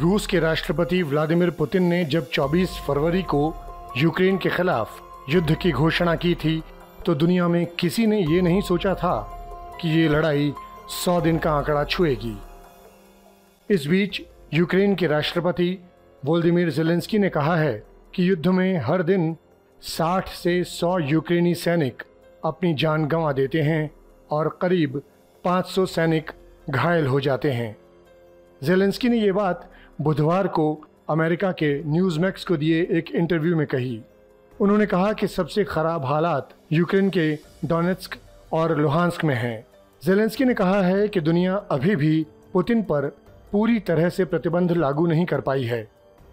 रूस के राष्ट्रपति व्लादिमीर पुतिन ने जब 24 फरवरी को यूक्रेन के खिलाफ युद्ध की घोषणा की थी तो दुनिया में किसी ने ये नहीं सोचा था कि ये लड़ाई 100 दिन का आंकड़ा छुएगी। इस बीच यूक्रेन के राष्ट्रपति वोलोडिमिर ज़ेलेंस्की ने कहा है कि युद्ध में हर दिन 60 से 100 यूक्रेनी सैनिक अपनी जान गंवा देते हैं और करीब 500 सैनिक घायल हो जाते हैं। ज़ेलेंस्की ने ये बात बुधवार को अमेरिका के न्यूज़मैक्स को दिए एक इंटरव्यू में कही। उन्होंने कहा कि सबसे खराब हालात यूक्रेन के डोनेत्स्क और लुहान्स्क में हैं। ज़ेलेंस्की ने कहा है कि दुनिया अभी भी पुतिन पर पूरी तरह से प्रतिबंध लागू नहीं कर पाई है।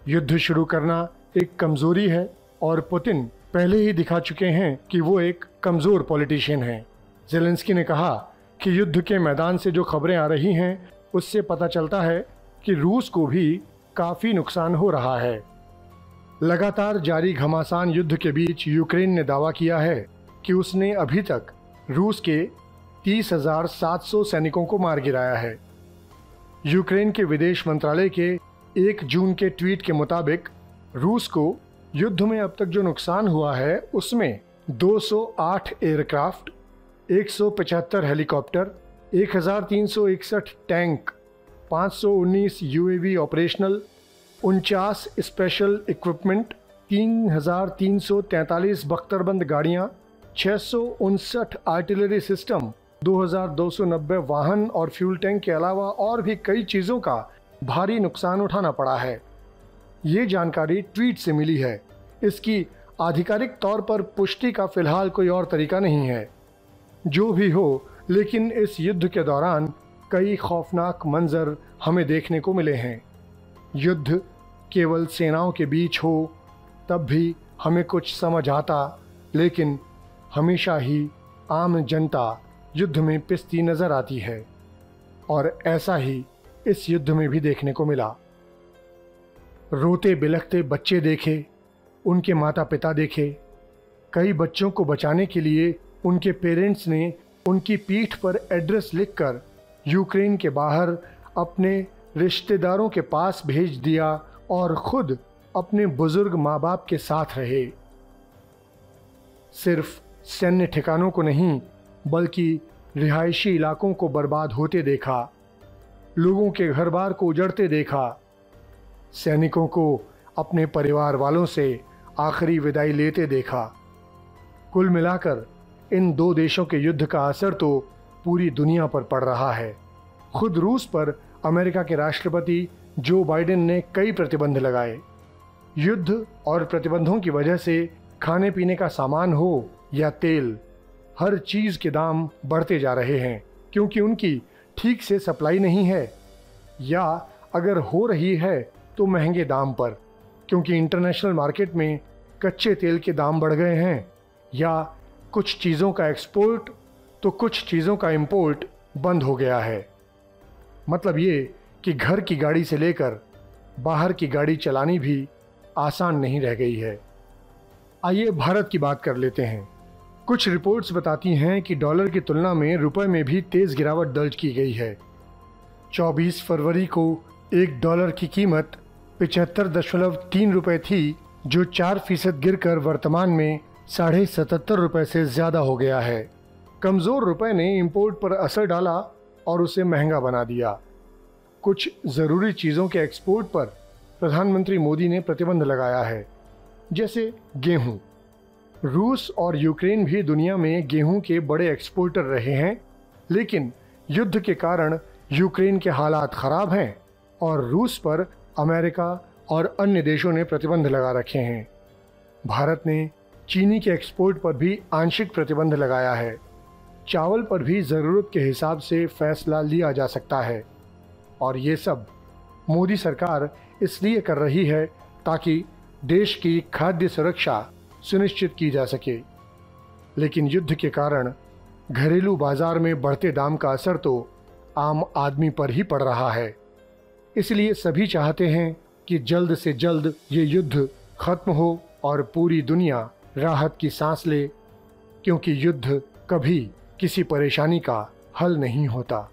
युद्ध शुरू करना एक कमजोरी है और पुतिन पहले ही दिखा चुके हैं कि वो एक कमजोर पॉलिटिशियन हैं। ज़ेलेंस्की ने कहा कि युद्ध के मैदान से जो खबरें आ रही हैं उससे पता चलता है कि रूस को भी काफ़ी नुकसान हो रहा है। लगातार जारी घमासान युद्ध के बीच यूक्रेन ने दावा किया है कि उसने अभी तक रूस के 30,700 सैनिकों को मार गिराया है। यूक्रेन के विदेश मंत्रालय के 1 जून के ट्वीट के मुताबिक रूस को युद्ध में अब तक जो नुकसान हुआ है उसमें 208 aircraft, 175 helicopter, 1,361 tank, 519 UAV operational, 49 special equipment, 3,343 बख्तरबंद गाड़ियाँ, 659 आर्टिलरी सिस्टम, 2,290 वाहन और फ्यूल टैंक के अलावा और भी कई चीज़ों का भारी नुकसान उठाना पड़ा है। ये जानकारी ट्वीट से मिली है। इसकी आधिकारिक तौर पर पुष्टि का फिलहाल कोई और तरीका नहीं है। जो भी हो, लेकिन इस युद्ध के दौरान कई खौफनाक मंजर हमें देखने को मिले हैं। युद्ध केवल सेनाओं के बीच हो तब भी हमें कुछ समझ आता, लेकिन हमेशा ही आम जनता युद्ध में पिसती नज़र आती है और ऐसा ही इस युद्ध में भी देखने को मिला। रोते बिलखते बच्चे देखे, उनके माता पिता देखे। कई बच्चों को बचाने के लिए उनके पेरेंट्स ने उनकी पीठ पर एड्रेस लिखकर यूक्रेन के बाहर अपने रिश्तेदारों के पास भेज दिया और खुद अपने बुजुर्ग माँ बाप के साथ रहे। सिर्फ सैन्य ठिकानों को नहीं बल्कि रिहायशी इलाकों को बर्बाद होते देखा, लोगों के घर बार को उजड़ते देखा। सैनिकों को अपने परिवार वालों से आखिरी विदाई लेते देखा। कुल मिलाकर इन दो देशों के युद्ध का असर तो पूरी दुनिया पर पड़ रहा है। खुद रूस पर अमेरिका के राष्ट्रपति जो बाइडन ने कई प्रतिबंध लगाए। युद्ध और प्रतिबंधों की वजह से खाने पीने का सामान हो या तेल, हर चीज़ के दाम बढ़ते जा रहे हैं क्योंकि उनकी ठीक से सप्लाई नहीं है या अगर हो रही है तो महंगे दाम पर, क्योंकि इंटरनेशनल मार्केट में कच्चे तेल के दाम बढ़ गए हैं या कुछ चीज़ों का एक्सपोर्ट तो कुछ चीज़ों का इंपोर्ट बंद हो गया है। मतलब ये कि घर की गाड़ी से लेकर बाहर की गाड़ी चलानी भी आसान नहीं रह गई है। आइए भारत की बात कर लेते हैं। कुछ रिपोर्ट्स बताती हैं कि डॉलर की तुलना में रुपए में भी तेज़ गिरावट दर्ज की गई है। 24 फरवरी को $1 की कीमत 75.3 रुपये थी, जो 4% गिरकर वर्तमान में 77.5 रुपये से ज़्यादा हो गया है। कमज़ोर रुपए ने इंपोर्ट पर असर डाला और उसे महंगा बना दिया। कुछ ज़रूरी चीज़ों के एक्सपोर्ट पर प्रधानमंत्री मोदी ने प्रतिबंध लगाया है, जैसे गेहूं। रूस और यूक्रेन भी दुनिया में गेहूं के बड़े एक्सपोर्टर रहे हैं, लेकिन युद्ध के कारण यूक्रेन के हालात ख़राब हैं और रूस पर अमेरिका और अन्य देशों ने प्रतिबंध लगा रखे हैं। भारत ने चीनी के एक्सपोर्ट पर भी आंशिक प्रतिबंध लगाया है। चावल पर भी ज़रूरत के हिसाब से फैसला लिया जा सकता है और ये सब मोदी सरकार इसलिए कर रही है ताकि देश की खाद्य सुरक्षा सुनिश्चित की जा सके। लेकिन युद्ध के कारण घरेलू बाजार में बढ़ते दाम का असर तो आम आदमी पर ही पड़ रहा है। इसलिए सभी चाहते हैं कि जल्द से जल्द ये युद्ध खत्म हो और पूरी दुनिया राहत की सांस ले, क्योंकि युद्ध कभी किसी परेशानी का हल नहीं होता।